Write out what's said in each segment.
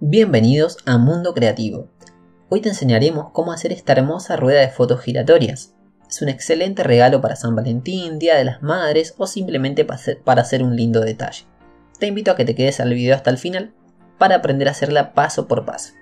Bienvenidos a Mundo Creativo. Hoy te enseñaremos cómo hacer esta hermosa rueda de fotos giratorias. Es un excelente regalo para San Valentín, Día de las Madres o simplemente para hacer un lindo detalle. Te invito a que te quedes al video hasta el final para aprender a hacerla paso por paso.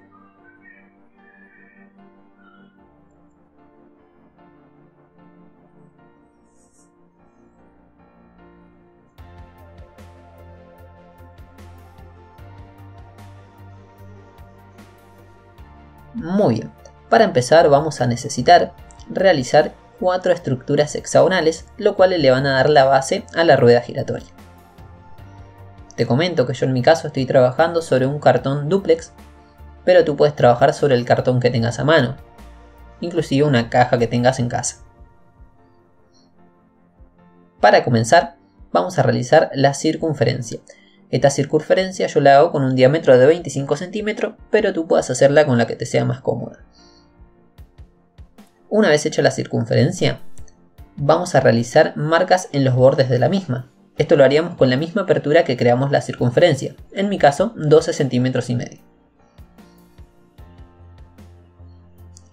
Muy bien, para empezar vamos a necesitar realizar 4 estructuras hexagonales, lo cual le van a dar la base a la rueda giratoria. Te comento que yo en mi caso estoy trabajando sobre un cartón dúplex, pero tú puedes trabajar sobre el cartón que tengas a mano, inclusive una caja que tengas en casa. Para comenzar vamos a realizar la circunferencia. Esta circunferencia yo la hago con un diámetro de 25 centímetros, pero tú puedas hacerla con la que te sea más cómoda. Una vez hecha la circunferencia, vamos a realizar marcas en los bordes de la misma. Esto lo haríamos con la misma apertura que creamos la circunferencia, en mi caso 12 centímetros y medio.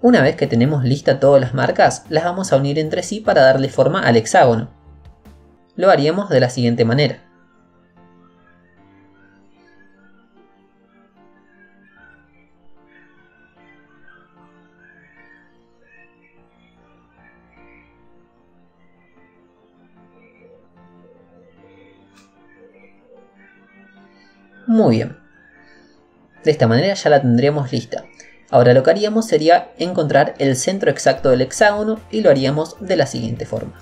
Una vez que tenemos listas todas las marcas, las vamos a unir entre sí para darle forma al hexágono. Lo haríamos de la siguiente manera. Muy bien, de esta manera ya la tendríamos lista. Ahora lo que haríamos sería encontrar el centro exacto del hexágono y lo haríamos de la siguiente forma.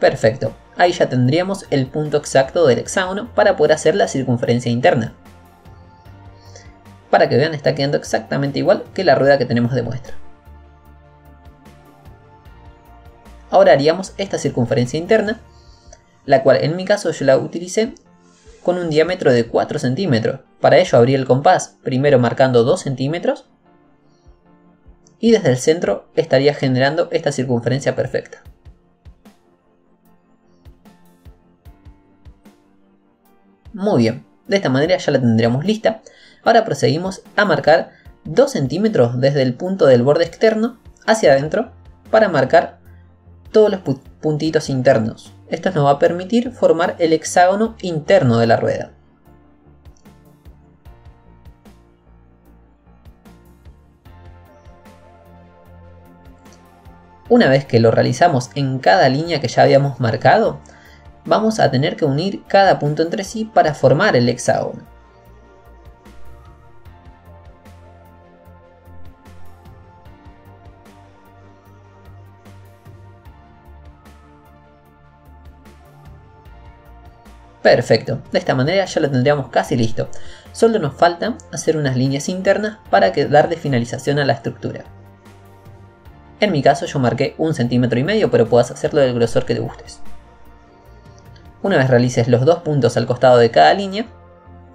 Perfecto, ahí ya tendríamos el punto exacto del hexágono para poder hacer la circunferencia interna. Para que vean, está quedando exactamente igual que la rueda que tenemos de muestra. Ahora haríamos esta circunferencia interna, la cual en mi caso yo la utilicé con un diámetro de 4 centímetros. Para ello abrí el compás, primero marcando 2 centímetros y desde el centro estaría generando esta circunferencia perfecta. Muy bien, de esta manera ya la tendríamos lista. Ahora proseguimos a marcar 2 centímetros desde el punto del borde externo hacia adentro para marcar todos los puntitos internos. Esto nos va a permitir formar el hexágono interno de la rueda. Una vez que lo realizamos en cada línea que ya habíamos marcado, vamos a tener que unir cada punto entre sí para formar el hexágono. Perfecto, de esta manera ya lo tendríamos casi listo. Solo nos falta hacer unas líneas internas para darle finalización a la estructura. En mi caso yo marqué 1,5 centímetros, pero puedas hacerlo del grosor que te gustes. Una vez realices los dos puntos al costado de cada línea,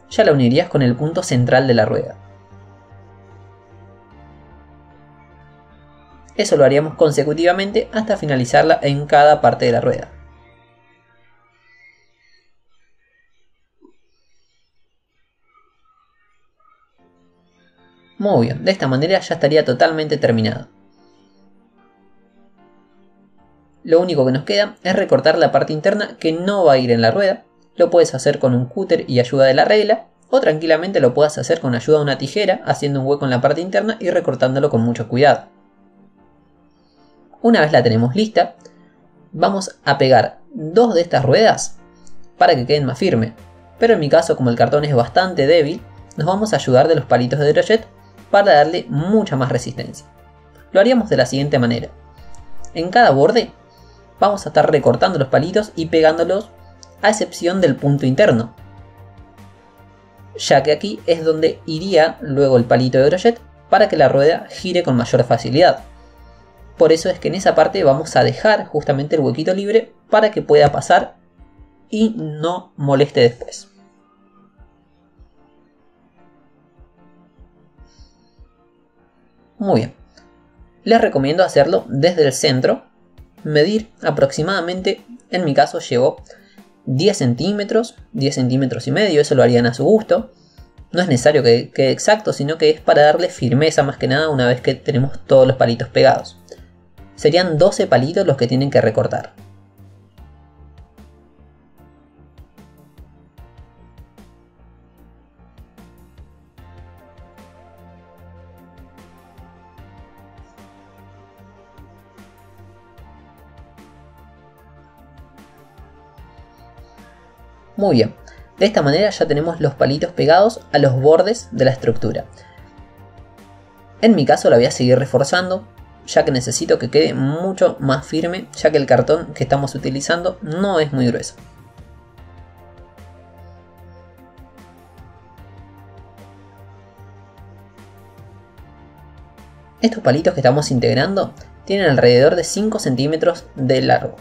ya la unirías con el punto central de la rueda. Eso lo haríamos consecutivamente hasta finalizarla en cada parte de la rueda. Muy bien, de esta manera ya estaría totalmente terminado. Lo único que nos queda es recortar la parte interna que no va a ir en la rueda. Lo puedes hacer con un cúter y ayuda de la regla, o tranquilamente lo puedas hacer con ayuda de una tijera, haciendo un hueco en la parte interna y recortándolo con mucho cuidado. Una vez la tenemos lista, vamos a pegar 2 de estas ruedas para que queden más firmes. Pero en mi caso, como el cartón es bastante débil, nos vamos a ayudar de los palitos de droshet para darle mucha más resistencia. Lo haríamos de la siguiente manera. En cada borde vamos a estar recortando los palitos y pegándolos a excepción del punto interno, ya que aquí es donde iría luego el palito de droshet para que la rueda gire con mayor facilidad. Por eso es que en esa parte vamos a dejar justamente el huequito libre para que pueda pasar y no moleste después. Muy bien, les recomiendo hacerlo desde el centro, medir aproximadamente, en mi caso llegó 10 centímetros y medio, eso lo harían a su gusto. No es necesario que quede exacto, sino que es para darle firmeza más que nada una vez que tenemos todos los palitos pegados. Serían 12 palitos los que tienen que recortar. Muy bien, de esta manera ya tenemos los palitos pegados a los bordes de la estructura. En mi caso la voy a seguir reforzando, ya que necesito que quede mucho más firme, ya que el cartón que estamos utilizando no es muy grueso. Estos palitos que estamos integrando tienen alrededor de 5 centímetros de largo.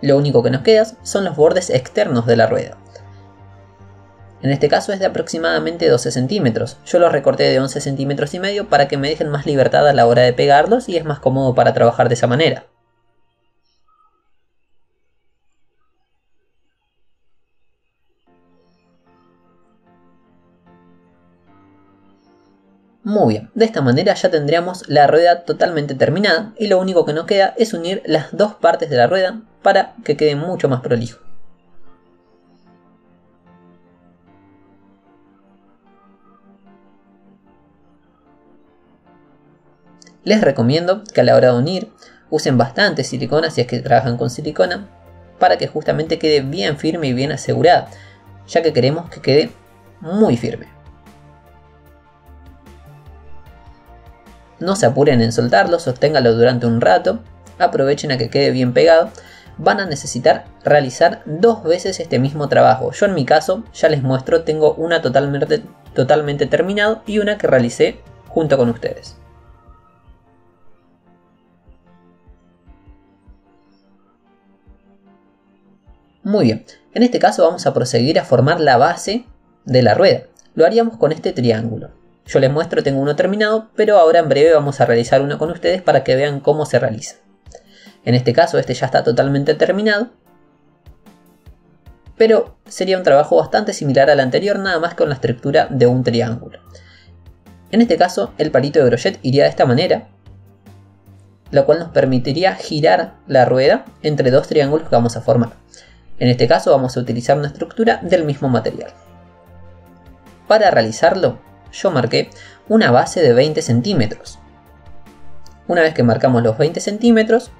Lo único que nos queda son los bordes externos de la rueda. En este caso es de aproximadamente 12 centímetros. Yo los recorté de 11 centímetros y medio para que me dejen más libertad a la hora de pegarlos y es más cómodo para trabajar de esa manera. Muy bien, de esta manera ya tendríamos la rueda totalmente terminada y lo único que nos queda es unir las dos partes de la rueda para que quede mucho más prolijo. Les recomiendo que a la hora de unir usen bastante silicona si es que trabajan con silicona para que justamente quede bien firme y bien asegurada, ya que queremos que quede muy firme. No se apuren en soltarlo, sosténgalo durante un rato, aprovechen a que quede bien pegado. Van a necesitar realizar dos veces este mismo trabajo. Yo en mi caso, ya les muestro, tengo una totalmente terminado y una que realicé junto con ustedes. Muy bien, en este caso vamos a proseguir a formar la base de la rueda. Lo haríamos con este triángulo. Yo les muestro, tengo uno terminado, pero ahora en breve vamos a realizar uno con ustedes para que vean cómo se realiza. En este caso este ya está totalmente terminado, pero sería un trabajo bastante similar al anterior, nada más con la estructura de un triángulo. En este caso el palito de crochet iría de esta manera, lo cual nos permitiría girar la rueda entre dos triángulos que vamos a formar. En este caso vamos a utilizar una estructura del mismo material. Para realizarlo, yo marqué una base de 20 centímetros. Una vez que marcamos los 20 centímetros,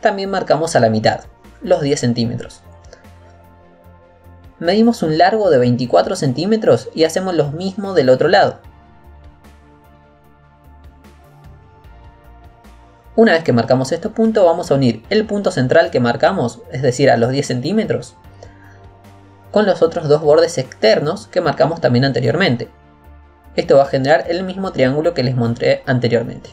también marcamos a la mitad, los 10 centímetros. Medimos un largo de 24 centímetros y hacemos lo mismo del otro lado. Una vez que marcamos este punto, vamos a unir el punto central que marcamos, es decir, a los 10 centímetros, con los otros dos bordes externos que marcamos también anteriormente. Esto va a generar el mismo triángulo que les mostré anteriormente.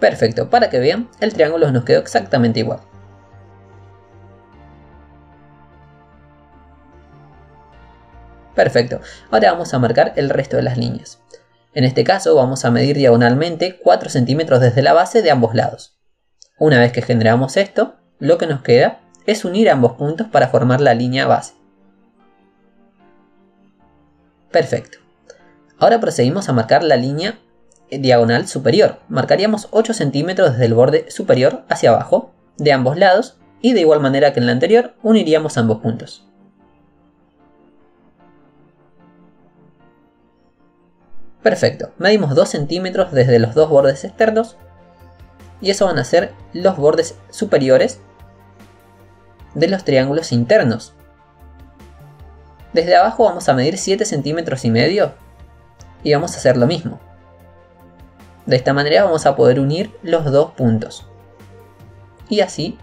Perfecto, para que vean, el triángulo nos quedó exactamente igual. Perfecto, ahora vamos a marcar el resto de las líneas. En este caso vamos a medir diagonalmente 4 centímetros desde la base de ambos lados. Una vez que generamos esto, lo que nos queda es unir ambos puntos para formar la línea base. Perfecto. Ahora procedimos a marcar la línea diagonal superior. Marcaríamos 8 centímetros desde el borde superior hacia abajo, de ambos lados, y de igual manera que en la anterior, uniríamos ambos puntos. Perfecto. Medimos 2 centímetros desde los dos bordes externos, y eso van a ser los bordes superiores de los triángulos internos. Desde abajo vamos a medir 7 centímetros y medio y vamos a hacer lo mismo. De esta manera vamos a poder unir los dos puntos. Y así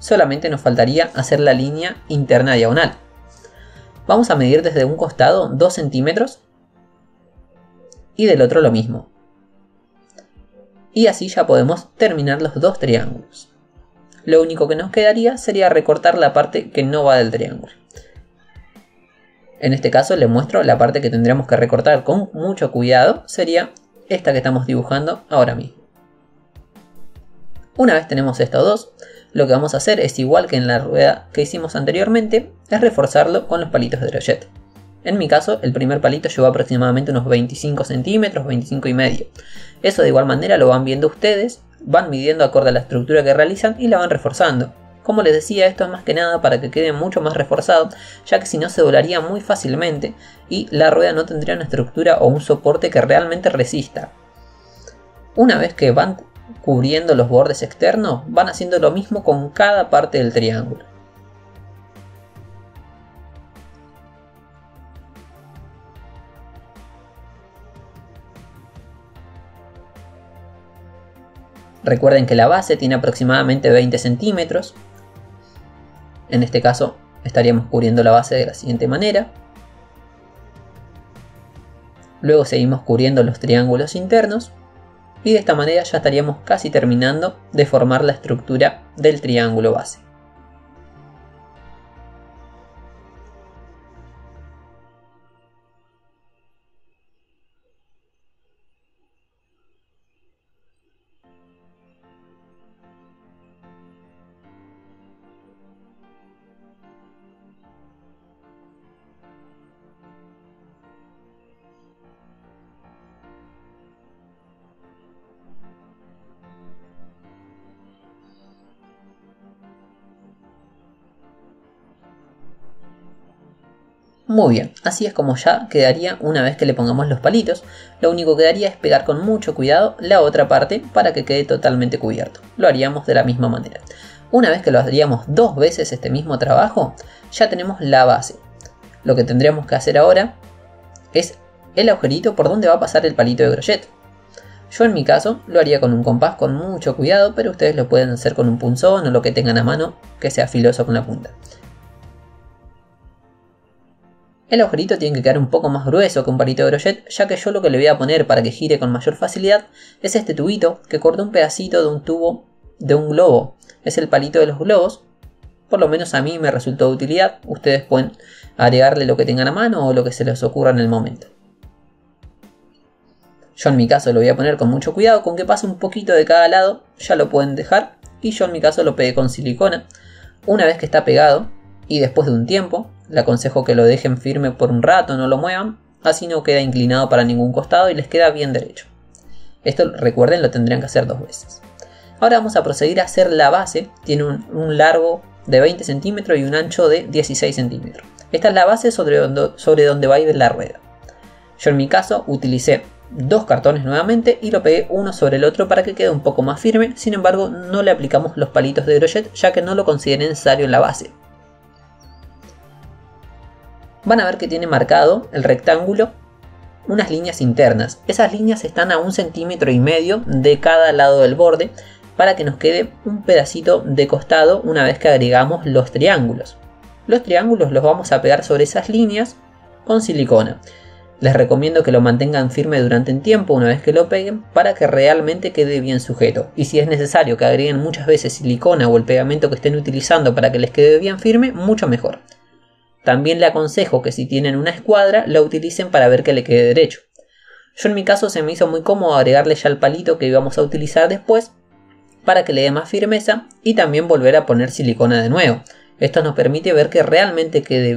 solamente nos faltaría hacer la línea interna diagonal. Vamos a medir desde un costado 2 centímetros y del otro lo mismo. Y así ya podemos terminar los dos triángulos. Lo único que nos quedaría sería recortar la parte que no va del triángulo. En este caso les muestro la parte que tendríamos que recortar con mucho cuidado, sería esta que estamos dibujando ahora mismo. Una vez tenemos estos dos, lo que vamos a hacer es igual que en la rueda que hicimos anteriormente, es reforzarlo con los palitos de dragette. En mi caso, el primer palito lleva aproximadamente unos 25 centímetros, 25 y medio. Eso de igual manera lo van viendo ustedes, van midiendo acorde a la estructura que realizan y la van reforzando. Como les decía, esto es más que nada para que quede mucho más reforzado, ya que si no se doblaría muy fácilmente y la rueda no tendría una estructura o un soporte que realmente resista. Una vez que van cubriendo los bordes externos, van haciendo lo mismo con cada parte del triángulo. Recuerden que la base tiene aproximadamente 20 centímetros. En este caso estaríamos cubriendo la base de la siguiente manera. Luego seguimos cubriendo los triángulos internos. Y de esta manera ya estaríamos casi terminando de formar la estructura del triángulo base. Muy bien, así es como ya quedaría una vez que le pongamos los palitos. Lo único que daría es pegar con mucho cuidado la otra parte para que quede totalmente cubierto. Lo haríamos de la misma manera. Una vez que lo haríamos dos veces este mismo trabajo, ya tenemos la base. Lo que tendríamos que hacer ahora es el agujerito por donde va a pasar el palito de crochet. Yo en mi caso lo haría con un compás con mucho cuidado, pero ustedes lo pueden hacer con un punzón o lo que tengan a mano que sea filoso con la punta. El agujerito tiene que quedar un poco más grueso que un palito de crochet, ya que yo lo que le voy a poner para que gire con mayor facilidad es este tubito que corta un pedacito de un tubo de un globo. Es el palito de los globos, por lo menos a mí me resultó de utilidad. Ustedes pueden agregarle lo que tengan a mano o lo que se les ocurra en el momento. Yo en mi caso lo voy a poner con mucho cuidado, con que pase un poquito de cada lado, ya lo pueden dejar. Y yo en mi caso lo pegué con silicona. Una vez que está pegado y después de un tiempo, le aconsejo que lo dejen firme por un rato, no lo muevan, así no queda inclinado para ningún costado y les queda bien derecho. Esto, recuerden, lo tendrían que hacer dos veces. Ahora vamos a proceder a hacer la base. Tiene un largo de 20 centímetros y un ancho de 16 centímetros. Esta es la base sobre donde va a ir la rueda. Yo en mi caso utilicé dos cartones nuevamente y lo pegué uno sobre el otro para que quede un poco más firme. Sin embargo, no le aplicamos los palitos de crochet, ya que no lo consideré necesario en la base. Van a ver que tiene marcado el rectángulo unas líneas internas. Esas líneas están a 1,5 centímetros de cada lado del borde para que nos quede un pedacito de costado una vez que agregamos los triángulos. Los triángulos los vamos a pegar sobre esas líneas con silicona. Les recomiendo que lo mantengan firme durante un tiempo una vez que lo peguen para que realmente quede bien sujeto. Y si es necesario que agreguen muchas veces silicona o el pegamento que estén utilizando para que les quede bien firme, mucho mejor. También le aconsejo que si tienen una escuadra la utilicen para ver que le quede derecho. Yo en mi caso se me hizo muy cómodo agregarle ya el palito que íbamos a utilizar después para que le dé más firmeza y también volver a poner silicona de nuevo. Esto nos permite ver que realmente quede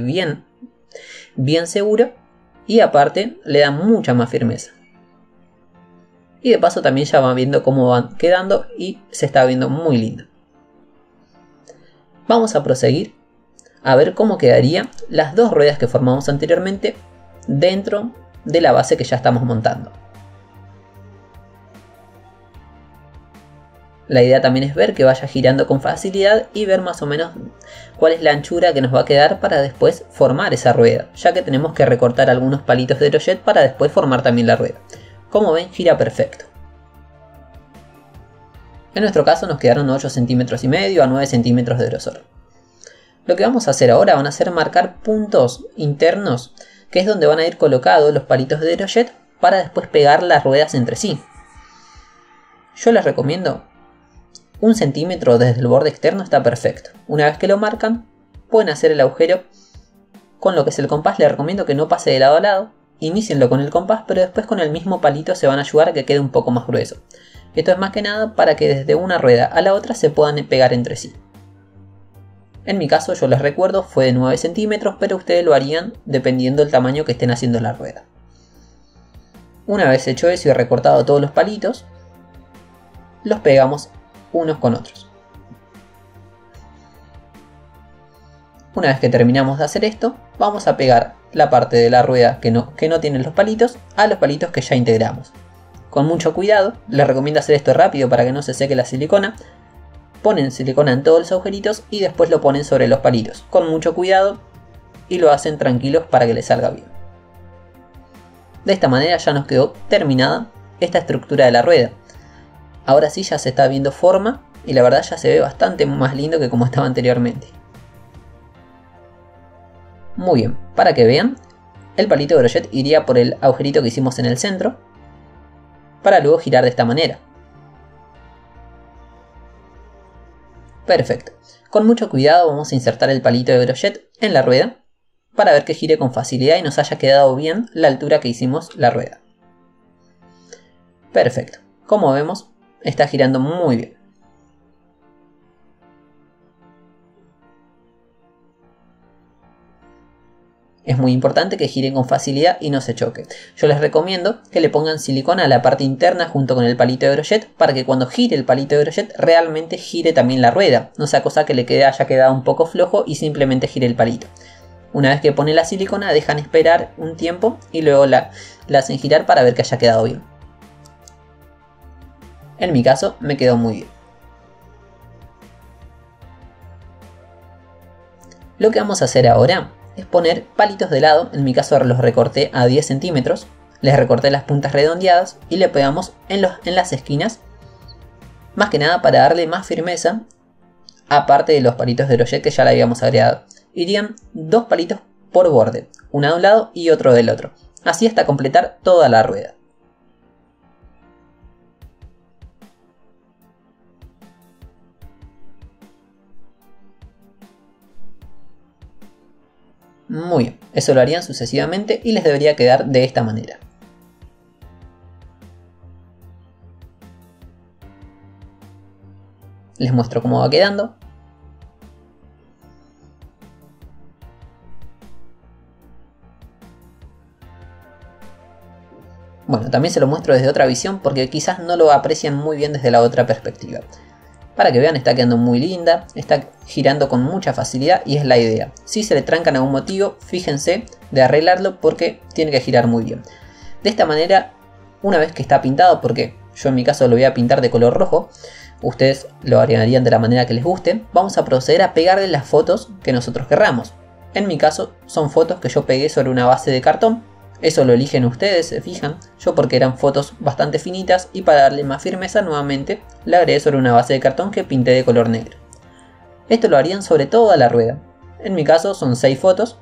bien seguro y aparte le da mucha más firmeza. Y de paso también ya van viendo cómo van quedando y se está viendo muy lindo. Vamos a proseguir a ver cómo quedarían las dos ruedas que formamos anteriormente dentro de la base que ya estamos montando. La idea también es ver que vaya girando con facilidad y ver más o menos cuál es la anchura que nos va a quedar para después formar esa rueda, ya que tenemos que recortar algunos palitos de crochet para después formar también la rueda. Como ven, gira perfecto. En nuestro caso nos quedaron 8 centímetros y medio a 9 centímetros de grosor. Lo que vamos a hacer ahora van a ser marcar puntos internos, que es donde van a ir colocados los palitos de crochet para después pegar las ruedas entre sí. Yo les recomiendo 1 centímetro desde el borde externo, está perfecto. Una vez que lo marcan, pueden hacer el agujero con lo que es el compás. Les recomiendo que no pase de lado a lado, inícienlo con el compás, pero después con el mismo palito se van a ayudar a que quede un poco más grueso. Esto es más que nada para que desde una rueda a la otra se puedan pegar entre sí. En mi caso, yo les recuerdo, fue de 9 centímetros, pero ustedes lo harían dependiendo del tamaño que estén haciendo la rueda. Una vez hecho eso y recortado todos los palitos, los pegamos unos con otros. Una vez que terminamos de hacer esto, vamos a pegar la parte de la rueda que no tiene los palitos a los palitos que ya integramos. Con mucho cuidado, les recomiendo hacer esto rápido para que no se seque la silicona. Ponen silicona en todos los agujeritos y después lo ponen sobre los palitos, con mucho cuidado, y lo hacen tranquilos para que les salga bien. De esta manera ya nos quedó terminada esta estructura de la rueda. Ahora sí ya se está viendo forma y la verdad ya se ve bastante más lindo que como estaba anteriormente. Muy bien, para que vean, el palito de brochet iría por el agujerito que hicimos en el centro, para luego girar de esta manera. Perfecto, con mucho cuidado vamos a insertar el palito de brochet en la rueda, para ver que gire con facilidad y nos haya quedado bien la altura que hicimos la rueda. Perfecto, como vemos, está girando muy bien. Es muy importante que giren con facilidad y no se choque. Yo les recomiendo que le pongan silicona a la parte interna junto con el palito de brochet para que cuando gire el palito de brochet realmente gire también la rueda. No sea cosa que haya quedado un poco flojo y simplemente gire el palito. Una vez que pone la silicona dejan esperar un tiempo y luego la hacen girar para ver que haya quedado bien. En mi caso me quedó muy bien. Lo que vamos a hacer ahora es poner palitos de lado. En mi caso los recorté a 10 centímetros, les recorté las puntas redondeadas y le pegamos en las esquinas, más que nada para darle más firmeza, aparte de los palitos de brochet que ya le habíamos agregado. Irían dos palitos por borde, uno de un lado y otro del otro, así hasta completar toda la rueda. Muy bien, eso lo harían sucesivamente y les debería quedar de esta manera. Les muestro cómo va quedando. Bueno, también se lo muestro desde otra visión porque quizás no lo aprecian muy bien desde la otra perspectiva. Para que vean, está quedando muy linda, está girando con mucha facilidad y es la idea. Si se le trancan algún motivo, fíjense de arreglarlo porque tiene que girar muy bien. De esta manera, una vez que está pintado, porque yo en mi caso lo voy a pintar de color rojo, ustedes lo harían de la manera que les guste, vamos a proceder a pegarle las fotos que nosotros querramos. En mi caso son fotos que yo pegué sobre una base de cartón, eso lo eligen ustedes, se fijan, yo porque eran fotos bastante finitas y para darle más firmeza nuevamente la agregué sobre una base de cartón que pinté de color negro. Esto lo harían sobre toda la rueda, en mi caso son 6 fotos.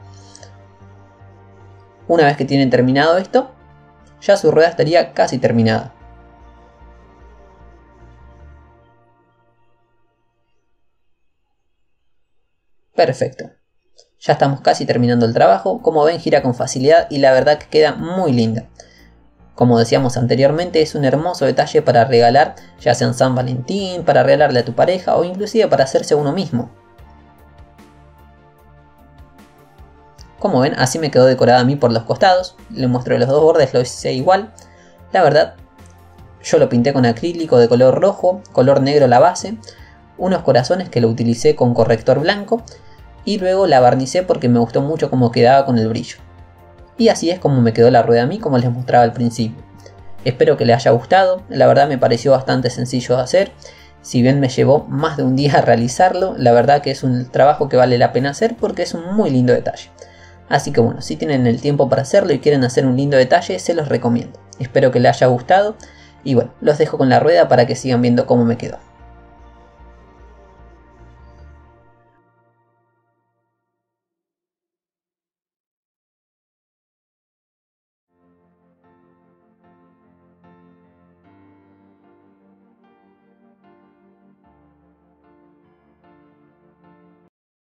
Una vez que tienen terminado esto, ya su rueda estaría casi terminada. Perfecto. Ya estamos casi terminando el trabajo, como ven gira con facilidad y la verdad que queda muy linda. Como decíamos anteriormente, es un hermoso detalle para regalar, ya sea en San Valentín, para regalarle a tu pareja o inclusive para hacerse uno mismo. Como ven, así me quedó decorada a mí por los costados, le muestro los dos bordes, lo hice igual. La verdad, yo lo pinté con acrílico de color rojo, color negro la base, unos corazones que lo utilicé con corrector blanco. Y luego la barnicé porque me gustó mucho cómo quedaba con el brillo. Y así es como me quedó la rueda a mí, como les mostraba al principio. Espero que les haya gustado, la verdad me pareció bastante sencillo de hacer. Si bien me llevó más de un día a realizarlo, la verdad que es un trabajo que vale la pena hacer porque es un muy lindo detalle. Así que bueno, si tienen el tiempo para hacerlo y quieren hacer un lindo detalle, se los recomiendo. Espero que les haya gustado y bueno, los dejo con la rueda para que sigan viendo cómo me quedó.